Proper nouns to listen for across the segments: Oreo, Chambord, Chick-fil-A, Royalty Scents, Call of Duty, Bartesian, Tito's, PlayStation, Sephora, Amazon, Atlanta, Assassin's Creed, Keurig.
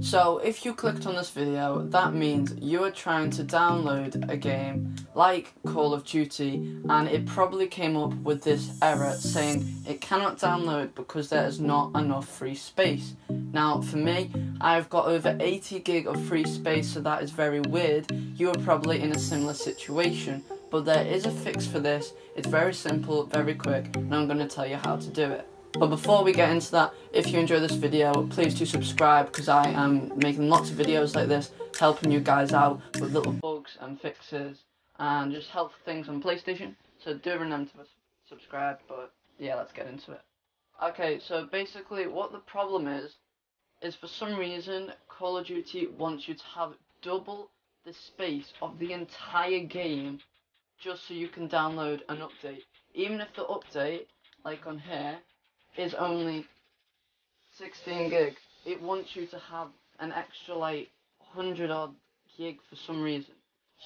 So if you clicked on this video, that means you are trying to download a game like Call of Duty, and it probably came up with this error saying it cannot download because there is not enough free space. Now for me, I've got over 80 gig of free space, so that is very weird. You are probably in a similar situation, but there is a fix for this. It's very simple, very quick, and I'm going to tell you how to do it. But before we get into that, if you enjoy this video, please do subscribe, because I am making lots of videos like this, helping you guys out with little bugs and fixes and just helpful things on PlayStation. So do remember to subscribe, but yeah, let's get into it. Okay, so basically what the problem is for some reason Call of Duty wants you to have double the space of the entire game just so you can download an update. Even if the update, like on here, is only 16 gig. It wants you to have an extra like 100 odd gig for some reason.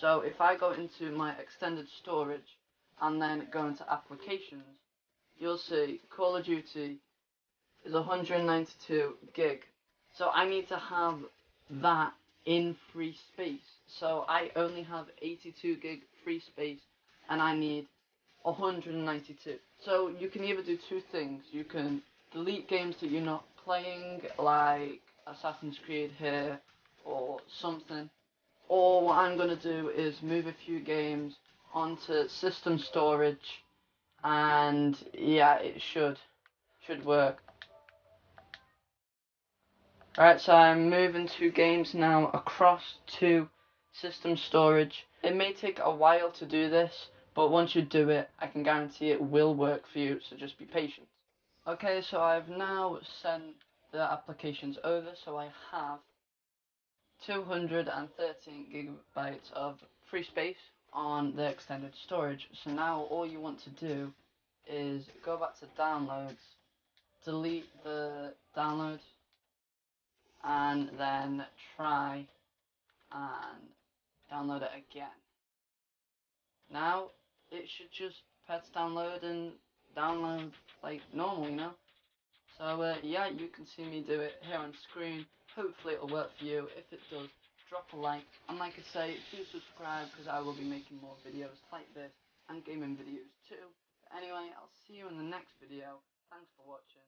So if I go into my extended storage and then go into applications, you'll see Call of Duty is 192 gig. So I need to have that in free space. So I only have 82 gig free space and I need 192. So you can either do two things. You can delete games that you're not playing, like Assassin's Creed here or something, or what I'm going to do is move a few games onto system storage, and yeah, it should work. Alright, so I'm moving two games now across to system storage. It may take a while to do this, but once you do it, I can guarantee it will work for you, so just be patient. Okay, so I've now sent the applications over, so I have 213 gigabytes of free space on the extended storage. So now all you want to do is go back to downloads, delete the download, and then try and download it again. Now it should just press download and download like normal, you know. So yeah, you can see me do it here on screen. Hopefully it'll work for you. If it does, drop a like, and like I say, do subscribe, because I will be making more videos like this and gaming videos too. But anyway, I'll see you in the next video. Thanks for watching.